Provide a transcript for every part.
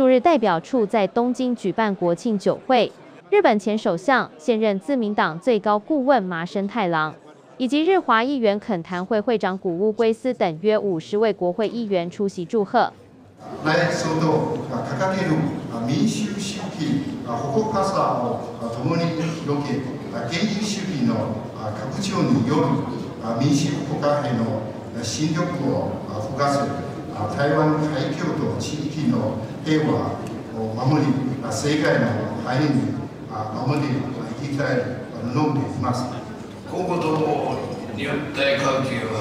驻日代表处在东京举办国庆酒会。日本前首相、现任自民党最高顾问麻生太郎，以及日华议员恳谈会会长谷屋圭司等约50位国会议员出席祝贺。 台湾海峡と地域の平和を守り、世界の繁栄に守り、生きたいと述べています。今後とも日台関係は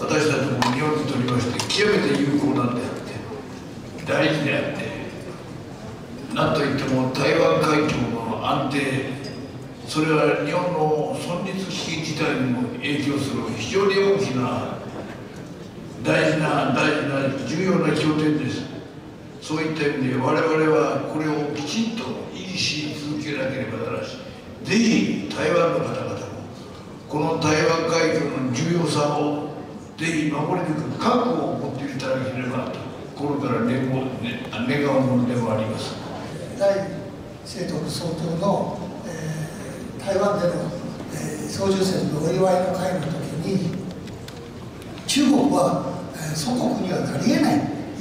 私たちも日本にとりまして極めて有効なんであって、大事であって、なんといっても台湾海峡の安定、それは日本の存立危機事態にも影響する非常に大きな 大事な重要な拠点です。そういった意味で我々はこれをきちんと維持し続けなければならないし、ぜひ台湾の方々もこの台湾海峡の重要さをぜひ守り抜く覚悟を持っていただければと心から願うものでもあります。頼清徳総統の、台湾での、操縦船のお祝いの会の時に、 中国は祖国にはなり得ないという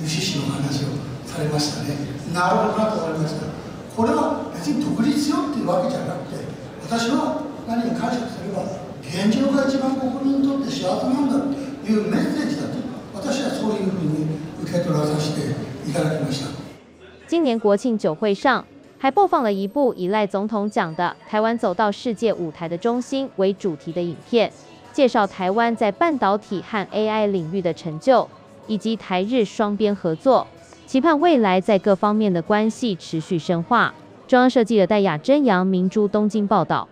趣旨の話をされましたね。なるほどなと思いました。これは別に独立よっていうわけじゃなくて、私は何に解釈すれば現状が一番国民にとって幸せなんだというメッセージだと、私はそういうふうに受け取らさせていただきました。今年国庆酒会上还播放了一部以赖总统奖的《台湾走到世界舞台的中心》为主题的影片。 介绍台湾在半导体和 AI 领域的成就，以及台日双边合作，期盼未来在各方面的关系持续深化。中央社记者戴雅珍、杨明珠东京报道。